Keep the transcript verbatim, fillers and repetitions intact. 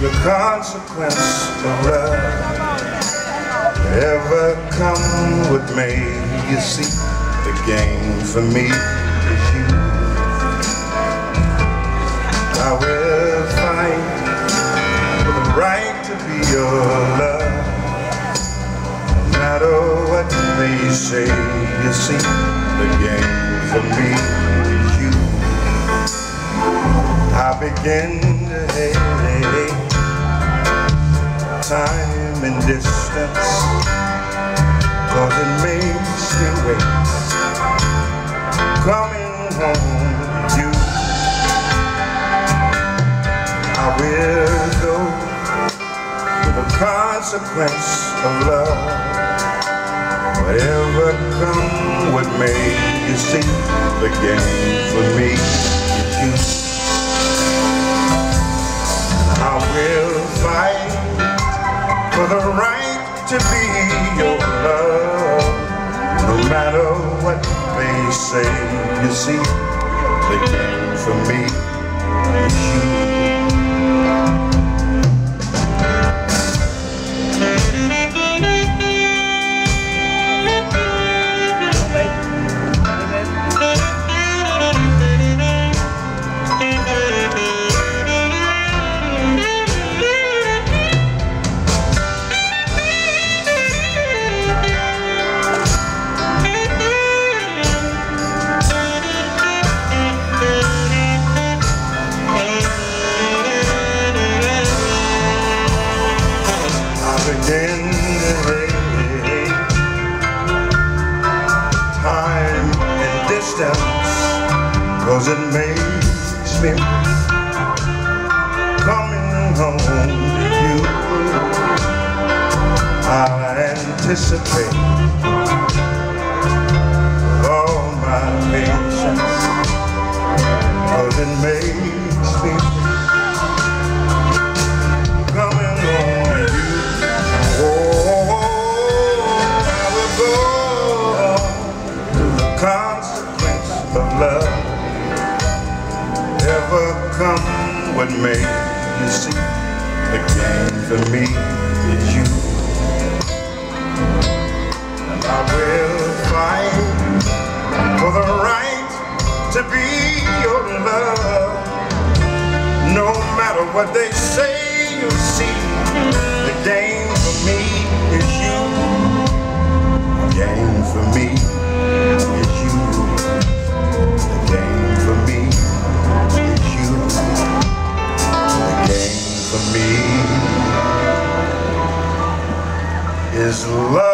the consequence of love ever come with me. You see, the game for me is you. I will fight for the right to be your love, no matter what they say. You see, the game for me is you. I begin to hate time and distance, cause it makes me wait, coming home with you. I will go to the consequence of love, whatever come with me. You see, the game for me is you. I will fight for the right to be your love, no matter what they say. You see, the game for me is you. Cause it makes me coming home to you. I anticipate all my patience, cause it makes me coming home to you. Oh, I will go to the consequence of love, never come with me. You see, the game for me is you. And I will fight for the right to be your love, no matter what they say. You see, the game for me is you. The game for me is you. The game for me is you. For me is love.